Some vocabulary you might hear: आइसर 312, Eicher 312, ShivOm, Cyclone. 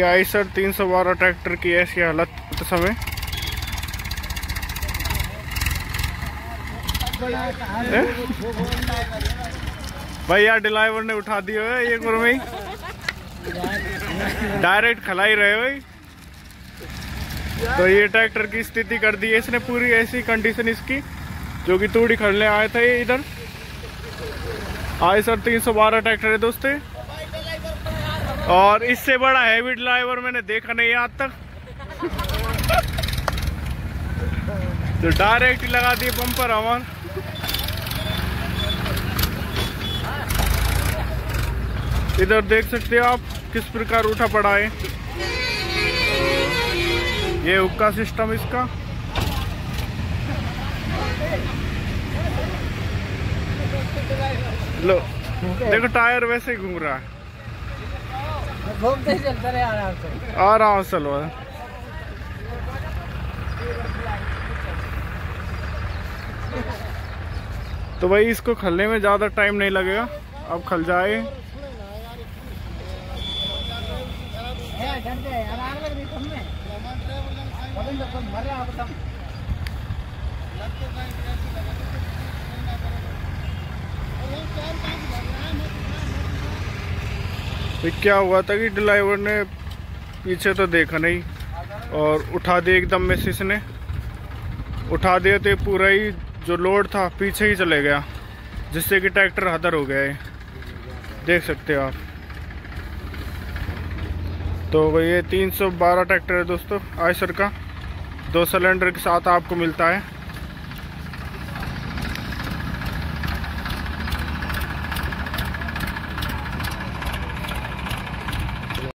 आइसर 312 tractor की ऐसी हालत समय भाई यार ड्राइवर ने उठा दिया है एक बार में डायरेक्ट खला ही रहे भाई। तो ये ट्रैक्टर की स्थिति कर दी है इसने पूरी ऐसी कंडीशन इसकी जो कि तूड़ी खड़ने आया था ये इधर आइसर 312 ट्रैक्टर है दोस्ते और इससे बड़ा हैवी ड्राइवर मैंने देखा नहीं आज तक। तो डायरेक्ट लगा दिए बम्पर हमार। इधर देख सकते हो आप किस प्रकार उठा पड़ा है। ये हुक्का सिस्टम इसका। लो देखो टायर वैसे ही घूम रहा है घूमते चलते रहे आराम से चलो। तो भाई इसको खलने में ज्यादा टाइम नहीं लगेगा अब खल जाए। क्या हुआ था कि ड्राइवर ने पीछे तो देखा नहीं और उठा दिया एकदम में से इसने उठा दिया तो पूरा ही जो लोड था पीछे ही चले गया जिससे कि ट्रैक्टर हदर हो गया है देख सकते हो आप। तो ये 312 ट्रैक्टर है दोस्तों आइसर का 2 सिलेंडर के साथ आपको मिलता है।